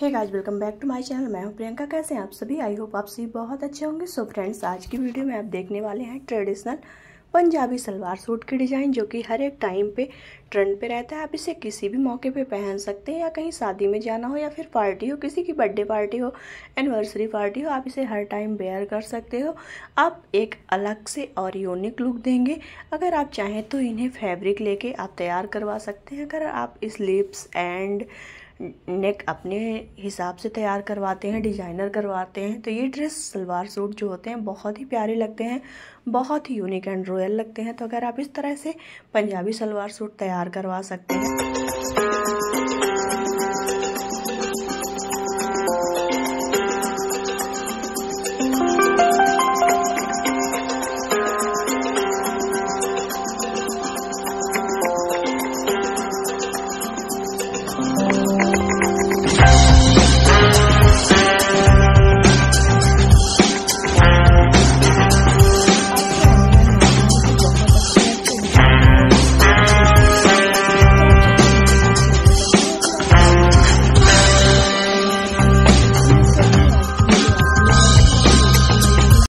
Hey guys, welcome back to my channel. मैं हूं प्रियंका। कैसे हैं आप सभी? आई होप आप सभी बहुत अच्छे होंगे। सो फ्रेंड्स, आज की वीडियो में आप देखने वाले हैं ट्रेडिशनल पंजाबी सलवार सूट की डिज़ाइन, जो कि हर एक टाइम पे ट्रेंड पे रहता है। आप इसे किसी भी मौके पे पहन सकते हैं, या कहीं शादी में जाना हो, या फिर पार्टी हो, किसी की बर्थडे पार्टी हो, एनिवर्सरी पार्टी हो, आप इसे हर टाइम वेयर कर सकते हो। आप एक अलग से और यूनिक लुक देंगे। अगर आप चाहें तो इन्हें फैब्रिक लेके आप तैयार करवा सकते हैं। अगर आप स्लीव्स एंड नेक अपने हिसाब से तैयार करवाते हैं, डिज़ाइनर करवाते हैं, तो ये ड्रेस सलवार सूट जो होते हैं बहुत ही प्यारे लगते हैं, बहुत ही यूनिक एंड रॉयल लगते हैं। तो अगर आप इस तरह से पंजाबी सलवार सूट तैयार करवा सकते हैं।